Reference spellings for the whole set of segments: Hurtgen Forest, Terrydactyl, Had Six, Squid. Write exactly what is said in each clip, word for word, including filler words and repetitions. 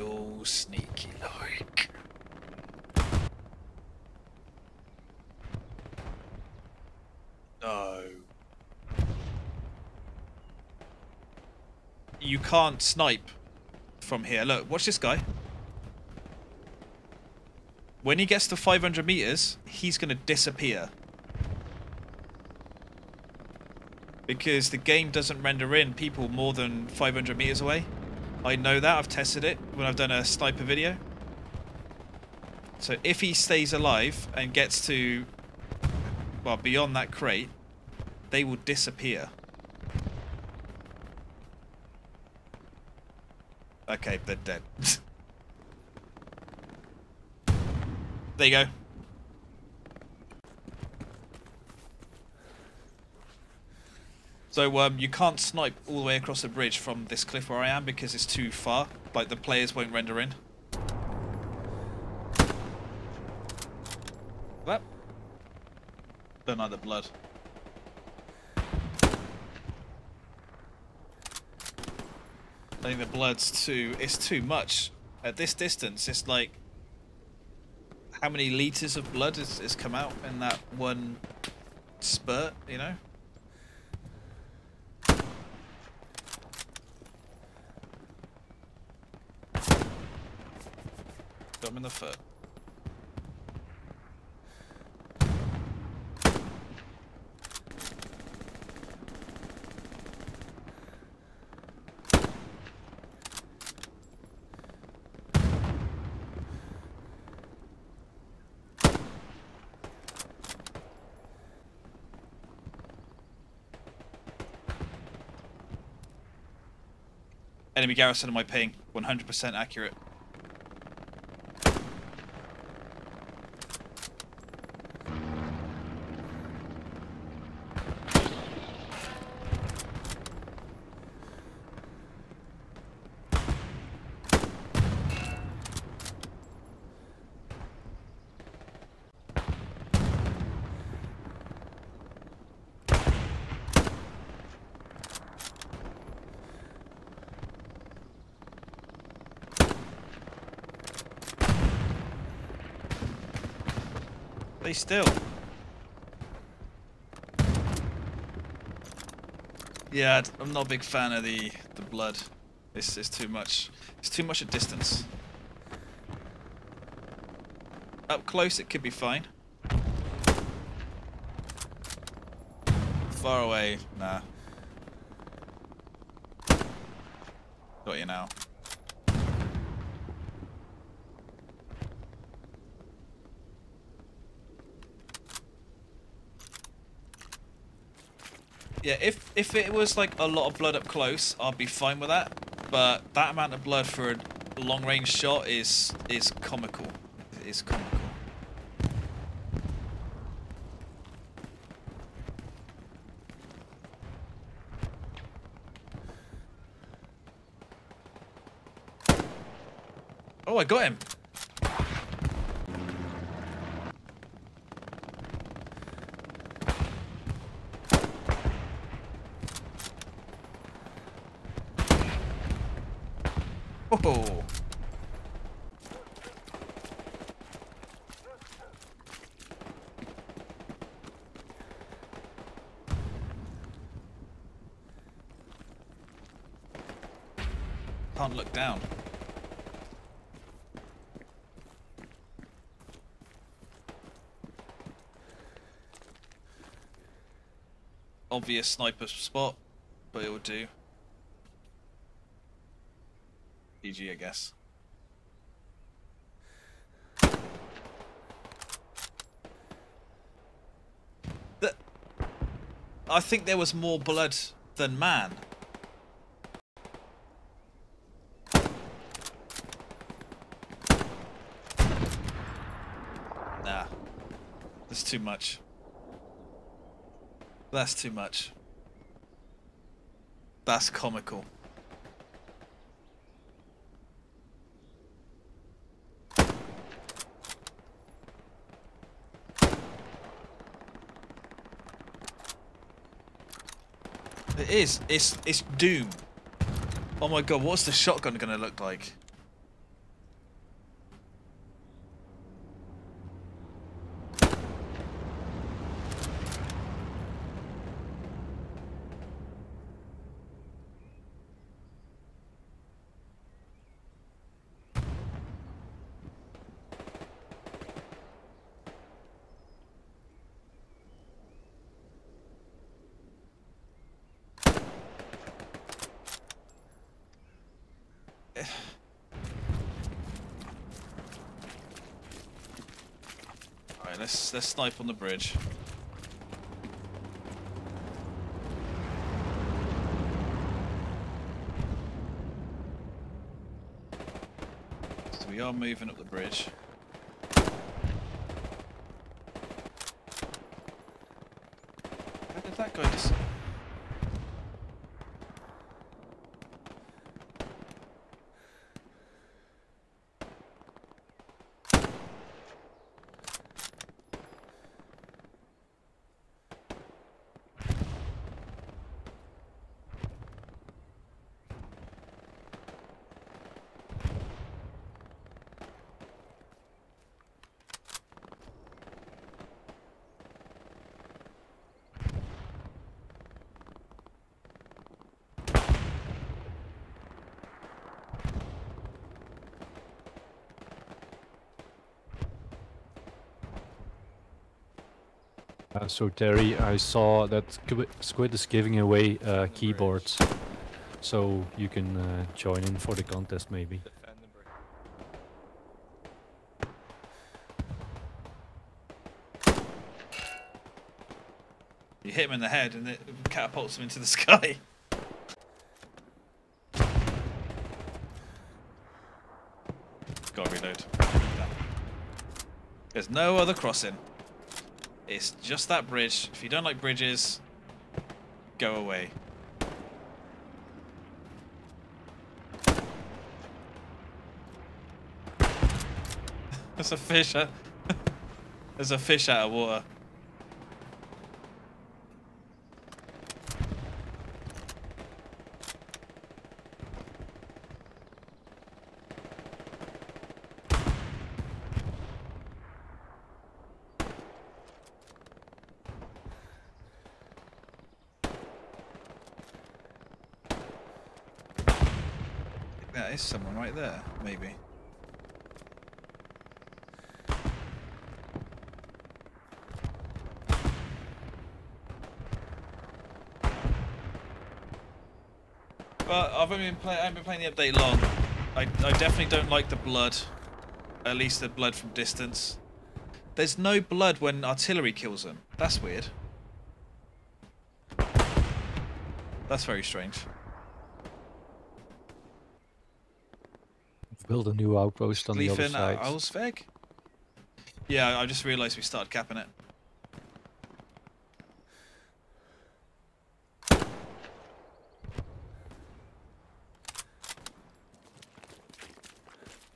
You sneaky like. No. You can't snipe from here. Look, watch this guy. When he gets to five hundred meters, he's going to disappear. Because the game doesn't render in people more than five hundred meters away. I know that. I've tested it when I've done a sniper video. So if he stays alive and gets to, well, beyond that crate, they will disappear. Okay, they're dead. There you go. So um, you can't snipe all the way across the bridge from this cliff where I am because it's too far. Like, the players won't render in. Well, don't like the blood. I think the blood's too... It's too much. At this distance, it's like... How many litres of blood has, has come out in that one spurt, you know? Got him in the foot. Enemy garrison on my ping, one hundred percent accurate. Still. Yeah, I'm not a big fan of the, the blood. It's, it's too much. It's too much at distance. Up close it could be fine. Far away, nah. Got you now. Yeah, if, if it was like a lot of blood up close, I'd be fine with that. But that amount of blood for a long range shot is is comical. It is comical. Oh, I got him. Oh. Can't look down. Obvious sniper spot, but it will do. G G, I guess. The, I think there was more blood than man. Nah, that's too much. That's too much. That's comical. It is. It's, it's doom. Oh my god, what's the shotgun gonna look like? let's let's snipe on the bridge. So we are moving up the bridge. How did that guy just... Uh, so Terry, I saw that Squid is giving away uh, keyboards, so you can uh, join in for the contest maybe. You hit him in the head and it catapults him into the sky. Gotta reload. There's no other crossing. It's just that bridge. If you don't like bridges, go away. There's a fish. Huh? There's a fish out of water. That is someone right there, maybe. But I've only been playing. I haven't been playing the update long. I, I definitely don't like the blood. At least the blood from distance. There's no blood when artillery kills them. That's weird. That's very strange. Build a new outpost on Gleefin the other side. Alsveg? Yeah, I just realised we started capping it. I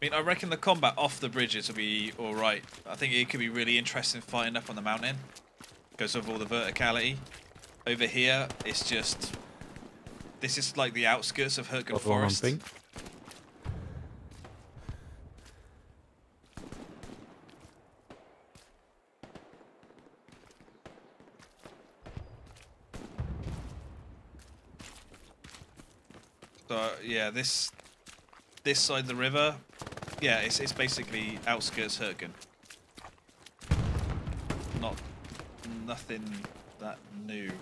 mean, I reckon the combat off the bridges will be alright. I think it could be really interesting fighting up on the mountain because of all the verticality. Over here, it's just... This is like the outskirts of Hurtgen Forest. So yeah, this this side of the river, yeah, it's it's basically outskirts Hurtgen. Not nothing that new.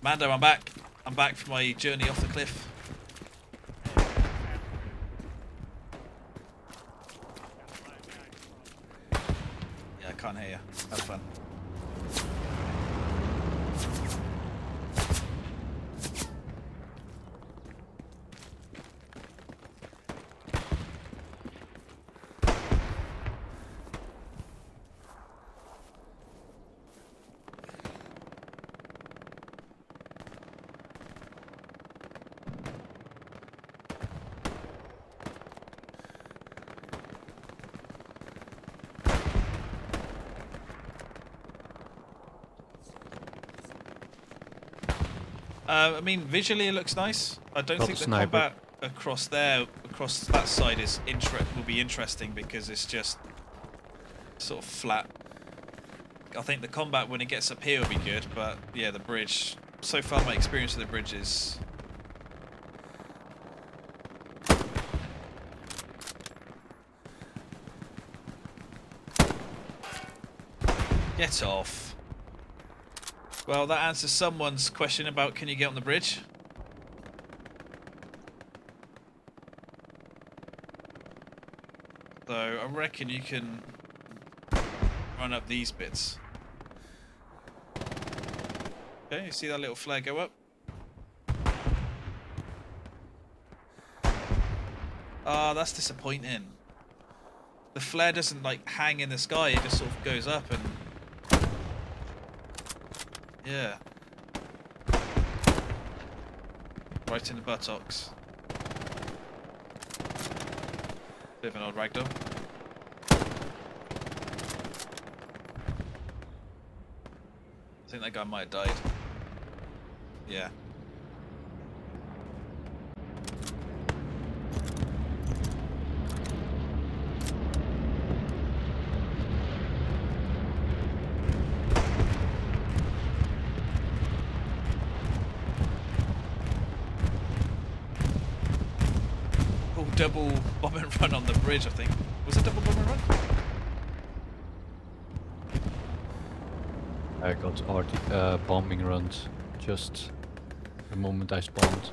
Mando, I'm back. I'm back for my journey off the cliff. Yeah, I can't hear you. Have fun. Uh, I mean, visually it looks nice. I don't Got think the sniper. combat across there, across that side, is inter will be interesting because it's just sort of flat. I think the combat when it gets up here will be good, but yeah, the bridge. So far, my experience with the bridge is. Get off. Well, that answers someone's question about can you get on the bridge? So I reckon you can run up these bits. Okay, you see that little flare go up? Ah, oh, that's disappointing. The flare doesn't like hang in the sky, it just sort of goes up and yeah. Right in the buttocks. Bit of an old ragdoll. I think that guy might have died. Yeah. Double bomb and run on the bridge, I think. Was it double bomb and run? I got R T, uh, bombing runs just the moment I spawned.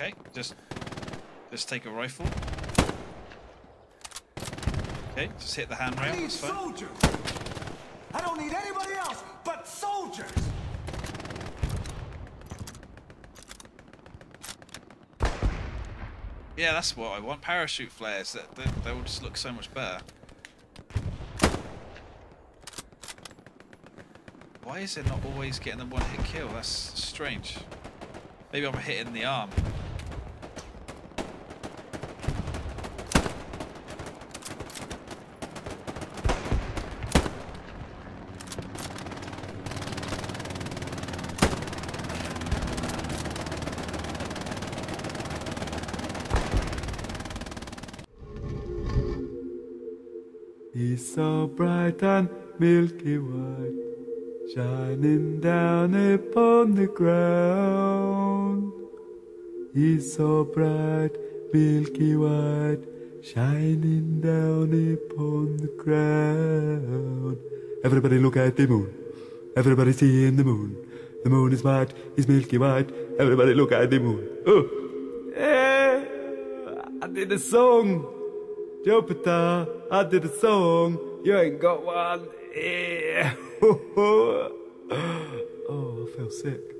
Okay, just just take a rifle. Okay, just hit the handrail. I need soldiers. I don't need anybody else but soldiers. Yeah, that's what I want. Parachute flares. That they, they will just look so much better. Why is it not always getting the one-hit kill? That's strange. Maybe I'm hitting the arm. He's so bright and milky white, shining down upon the ground. He's so bright, milky white, shining down upon the ground. Everybody look at the moon, everybody seeing the moon. The moon is white, it's milky white, everybody look at the moon. Oh, yeah. I did a song. Jupiter, I did a song. You ain't got one. Yeah. Oh, I feel sick.